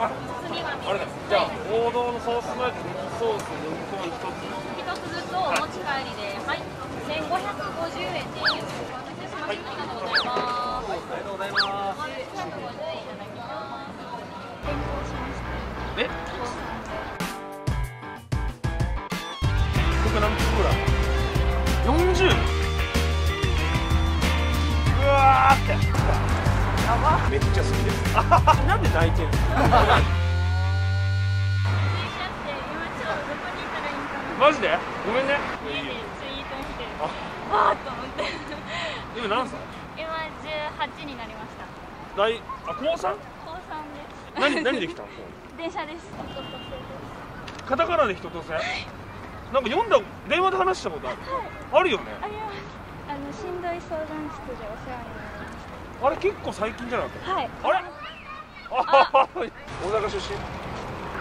あれだ。じゃあ王道のソースマークソースのコーン1つずつお持ち帰りで、はい、1550円でお渡しします。ありがとうございます。ありがとうございます。1550円いただきます。え？これ何分ぐらい？40？うわーって。やば。めっちゃ好きです。なんで泣いてるの？マジで？ごめんね。家にツイートしてる。あっと思って。今何歳？今18になりました。高三？高三です。何で来たの？電車です。カタカナで人とせ。なんか電話で話したことある？あるよね。あります。しんどい相談室でお世話になりました。あれ結構最近じゃなかった？はい。あれ？大阪出身？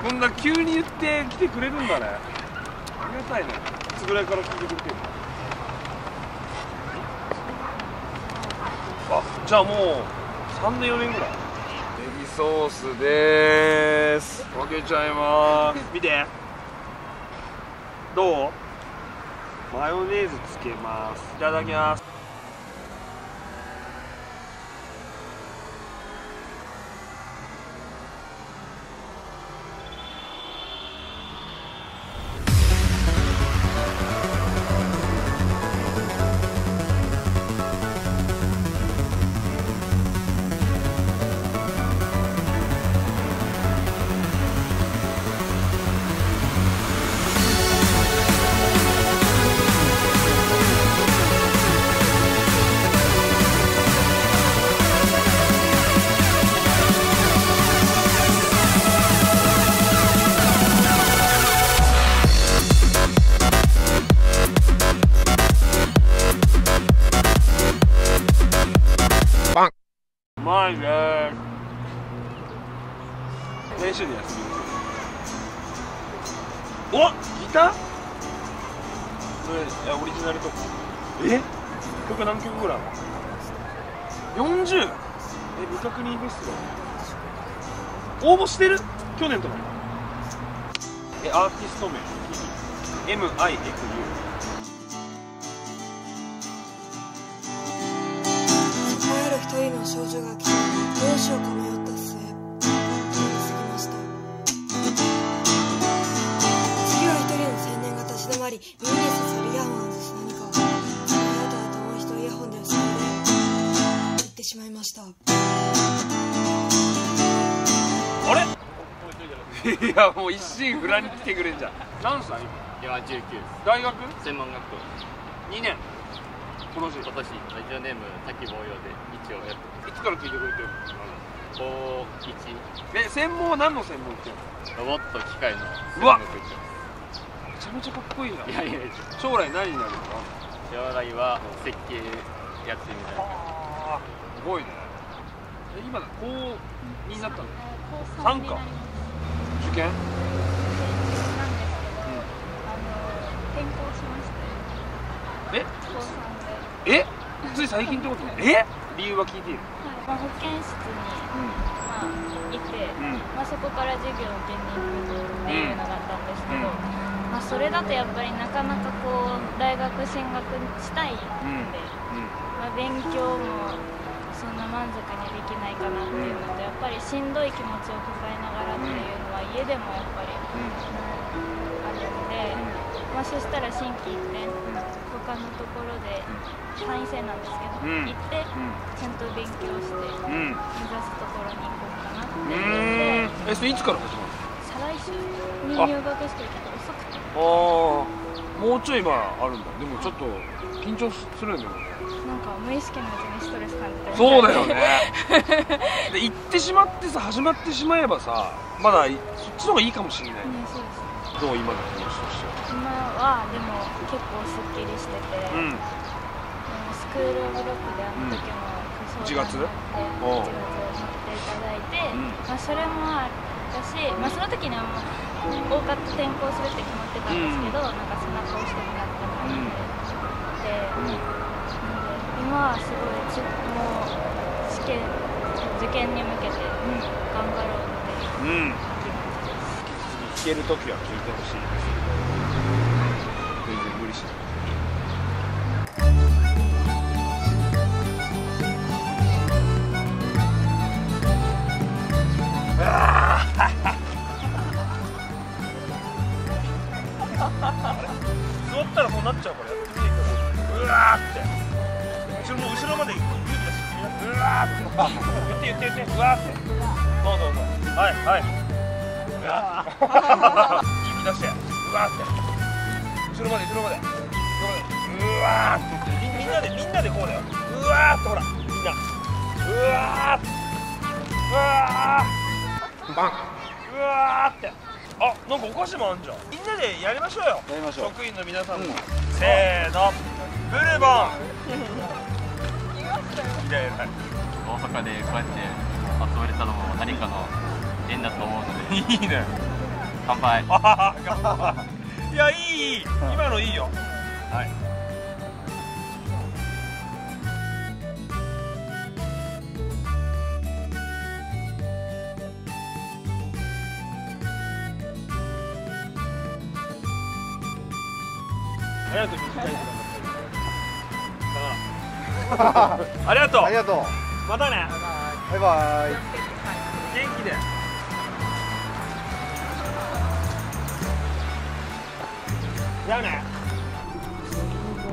こんな急に言って来てくれるんだね。ありがたいね。いつぐらいから聞いてくれてるの？あ、じゃあもう3年4年ぐらい。ネギソースでーす。かけちゃいまーす。見て。どう？マヨネーズつけます。いただきます。うまいねー。練習でやってみる。おっ、ギター？それ、オリジナルとか。え？曲何曲ぐらい？ 40？ 未確認フェスティバル応募してる？去年とかに。アーティスト名 MIFU。一人の少女が来てどうしようか迷った末、過ぎました。次は一人の青年が立ち止まり、耳に刺さるイヤホンを外し何かを、あなたは友達とイヤホンで結んで行ってしまいました。あれ？いや、もう一心不乱に来てくれんじゃん。何歳？いや、19です。大学？専門学校2年。今年、ラジオネーム、滝坊用で一応やって。いつから聞いてくれてるの？高1。え、専門は何の専門って言うの？ロボット機械の専門って言ってます。めちゃめちゃかっこいいな。いやいや、将来何になるの？将来は設計やってみたいな。あー、すごいね。え、今、高2になったの？高3か。受験？なんですけど、転校しました。え？高3。え、つい最近ってことね。え、理由は聞いている？はい、保健室にいて、そこから授業を受けに行くっていうのがあったんですけど、それだとやっぱりなかなかこう大学進学したいんで、勉強もそんな満足にできないかなっていうのと、やっぱりしんどい気持ちを抱えながらっていうのは家でもやっぱりあるので、そしたら心機一転、他のところで単位生なんですけど、行ってちゃんと勉強して目指すところに行こうかなって思って。え、それいつから始まる？再来週に入学してるけど遅くて。ああ、もうちょい今あるんだ。でもちょっと緊張するんだよね。なんか無意識のうちにストレス感じたり。そうだよね。で、行ってしまってさ、始まってしまえばさ、まだそっちの方がいいかもしれないね。そうです。どう今の気持ちとしては？今はでも結構すっきりしてて、スクールオブロックであの時も1月に乗っていただいて、それもあったし、その時にはもう多かった転校するって決まってたんですけど、なんか背中を押してもらったので、今はすごいもう受験に向けて頑張ろうって。うん、聴けるときは聴いてほしいですけど、全然無理しない。座ったらそうなっちゃうからやってみてください。うわーって後ろの後ろまで勇気出してうわーって言って言って言ってうわーって、そうそうそう、はいはい、うわー勇気出してうわーって後ろまで後ろまで後ろまでうわーって言って、みんなでこうだよ、うわーってほらみんなうわーってうわーバンうわーって、あ、なんかお菓子もあんじゃん。みんなでやりましょうよ。やりましょう。職員の皆さんも。うん、せーの。ブルボン。いやいや。大阪でこうやって集まれたのも何かの縁だと思うので。いいね。乾杯。いや、いい。今のいいよ。はい。ありがとう。ありがとう。ありがとう。またね。バイバイ。元気で。じゃあね。こ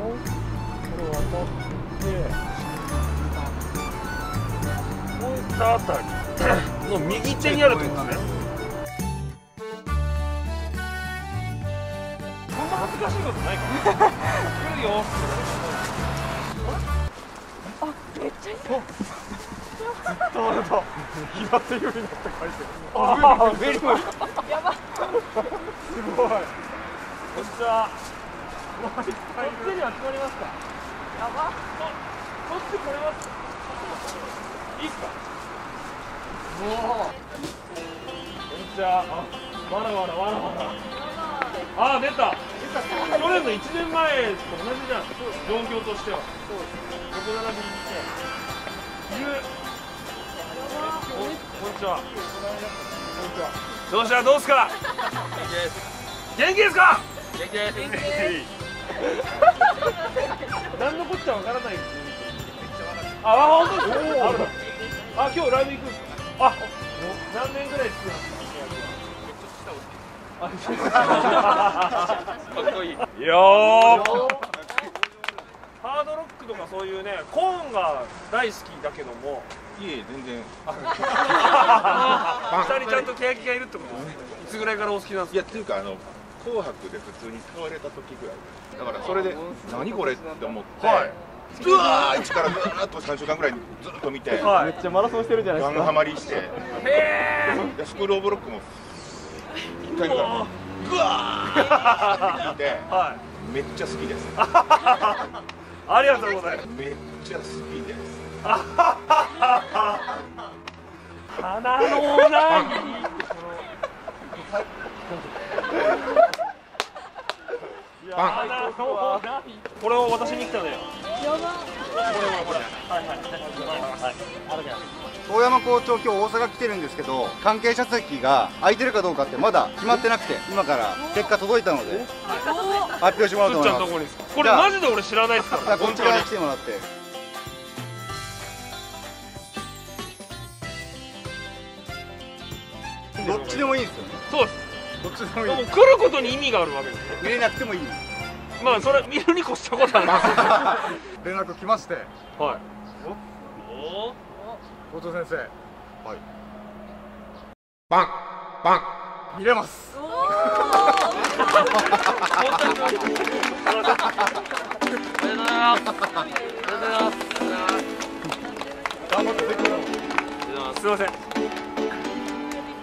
ういったあたりの右手にあるってことね。恥ずかしいことないから。来るよ。あ、めっちゃいい。ずっと俺と平手寄りになって書いてる。ああ、ベリー。やば。すごい。こんにちは。こっちに集まりますか。やば。こっち来れます。いいっすか。おお。こんにちは。あ、わらわらわらわら。あ、出た。去年の1年前と同じじゃん、状況としては。そうです。横並びにして。こんにちは。こんにちは。どうしたどうすか。元気ですか。元気です。元気です。何のこっちゃわからない。あ、本当ですか。あ、今日ライブ行くんですか。あ、何年ぐらい付き合ってかっこいいよ。ハードロックとかそういうね、コーンが大好きだけども、いえ全然。下にちゃんとケヤキがいるってことですね。いつぐらいからお好きなんですか。いやっていうか紅白で普通に使われた時ぐらいだから、それで何これって思って。うわー一からずーっと3週間ぐらいずっと見て。めっちゃマラソンしてるじゃないですか。ガンハマりして。スクローブロックも。一回ぐらいグワーって聞いてめっちゃ好きです。ありがとうございます。めっちゃ好きです。花のないこれを私に来たのよ。遠山校長、今日大阪来てるんですけど、関係者席が空いてるかどうかってまだ決まってなくて、今から結果届いたので発表してもらおうと思います。これマジで俺知らないですから。こっちから来てもらって。どっちでもいいんですよね。そうです。どっちでもいい。でも来ることに意味があるわけです。見れなくてもいい。まあそれ見るに越したことはない。連絡来まして、はいおお校長先生、はい。バンバン見れます。おお。すいません。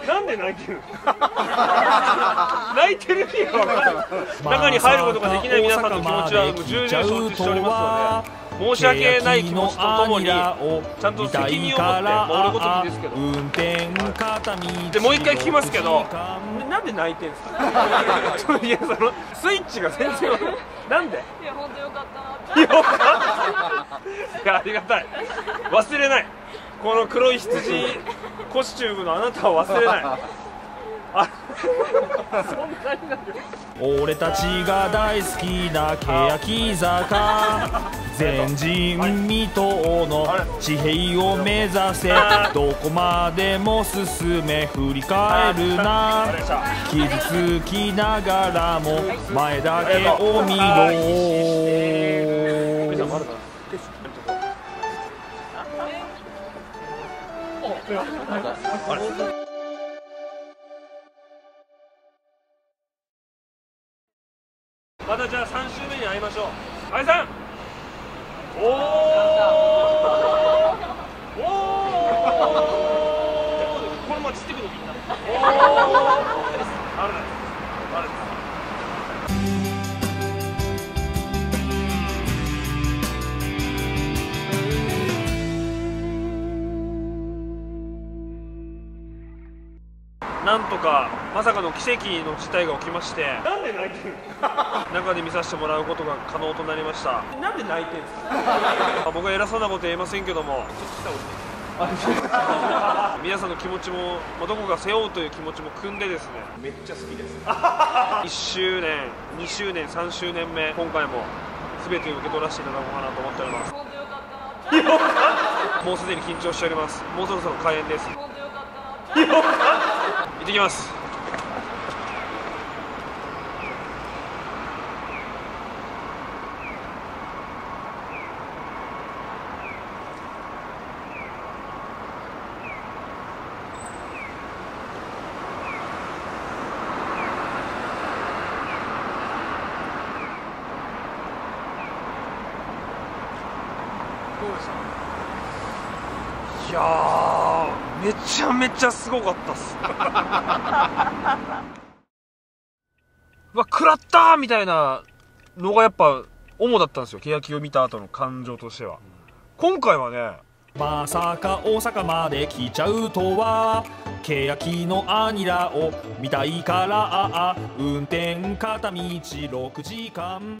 なんで泣いてる？泣いてる意味がわからない。中に入ることができない皆さんの気持ちはもう重々承知しておりますので。申し訳ない気持ちとともに、ちゃんと責任を持って回ることですけど。でもう一回聞きますけど、なんで泣いてるんですか。いやそのスイッチが全然なんで。いや本当良かったな。良かった。いやありがたい。忘れない。この黒い羊コスチュームのあなたを忘れない。俺たちが大好きな欅坂、前人未到の地平を目指せ、どこまでも進め振り返るな、傷つきながらも前だけを見ろ。あれ？またじゃあ3週目に会いましょう。あいさん。おお。おお。これも散ってくるみんな。おお。あれだ。なんとかまさかの奇跡の事態が起きまして、なんで泣いてる中で見させてもらうことが可能となりました。なんで泣いてるんですか僕は偉そうなこと言えませんけども、皆さんの気持ちも、どこか背負うという気持ちも汲んでですね、めっちゃ好きです1周年2周年3周年目、今回も全て受け取らせていただこうかなと思っております。本当よかったなもうすでに緊張しております。もうそろそろ開演です。本当よかったな行ってきます。どうでした？いやー、めちゃめちゃすごかったっすうわ、食らったーみたいなのがやっぱ主だったんですよ、欅を見た後の感情としては。今回はね、まさか大阪まで来ちゃうとは、欅のアニラを見たいから、運転片道6時間。